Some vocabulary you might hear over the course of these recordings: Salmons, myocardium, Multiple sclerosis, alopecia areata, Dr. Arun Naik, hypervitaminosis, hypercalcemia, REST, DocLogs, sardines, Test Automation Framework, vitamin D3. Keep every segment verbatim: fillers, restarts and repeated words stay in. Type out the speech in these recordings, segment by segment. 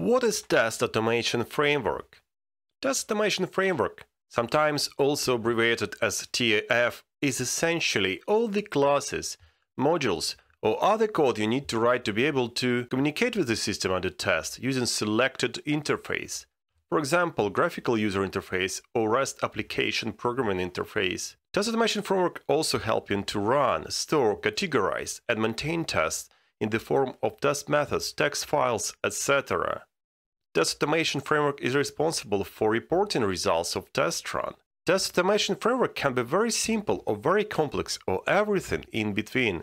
What is Test Automation Framework? Test Automation Framework, sometimes also abbreviated as T A F, is essentially all the classes, modules, or other code you need to write to be able to communicate with the system under test using selected interface. For example, graphical user interface or REST application programming interface. Test Automation Framework also helps you to run, store, categorize, and maintain tests in the form of test methods, text files, et cetera. Test Automation Framework is responsible for reporting results of test run. Test Automation Framework can be very simple or very complex or everything in between.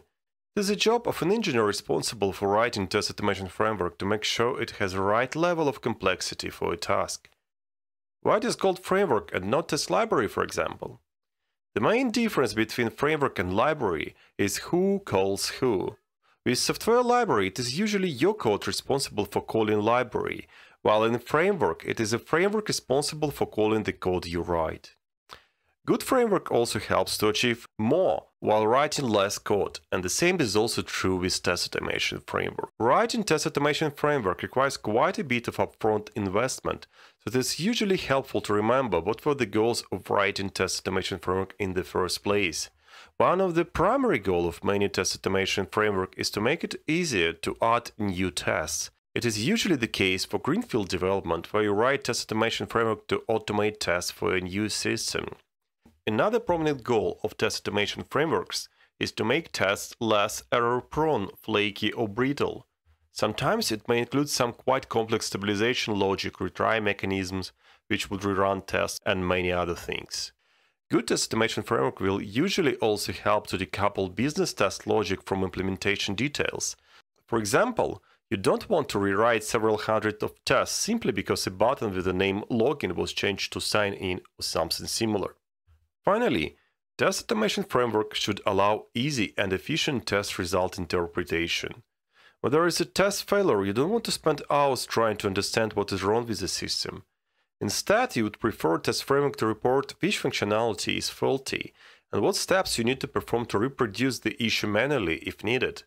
It is the job of an engineer responsible for writing Test Automation Framework to make sure it has the right level of complexity for a task. Why it is called framework and not test library, for example? The main difference between framework and library is who calls who. With software library, it is usually your code responsible for calling library, while in framework, it is a framework responsible for calling the code you write. Good framework also helps to achieve more while writing less code, and the same is also true with Test Automation Framework. Writing Test Automation Framework requires quite a bit of upfront investment, so it is usually helpful to remember what were the goals of writing Test Automation Framework in the first place. One of the primary goals of many Test Automation Framework is to make it easier to add new tests. It is usually the case for greenfield development, where you write Test Automation Framework to automate tests for a new system. Another prominent goal of Test Automation Frameworks is to make tests less error-prone, flaky or brittle. Sometimes it may include some quite complex stabilization logic, retry mechanisms, which would rerun tests, and many other things. Good Test Automation Framework will usually also help to decouple business test logic from implementation details. For example, you don't want to rewrite several hundred of tests simply because a button with the name login was changed to sign in or something similar. Finally, Test Automation Framework should allow easy and efficient test result interpretation. When there is a test failure, you don't want to spend hours trying to understand what is wrong with the system. Instead, you would prefer Test Framework to report which functionality is faulty and what steps you need to perform to reproduce the issue manually if needed.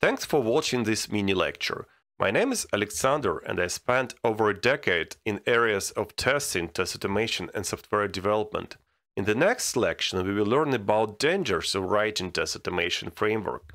Thanks for watching this mini-lecture. My name is Alexander, and I spent over a decade in areas of testing, test automation and software development. In the next section, we will learn about dangers of writing Test Automation Framework.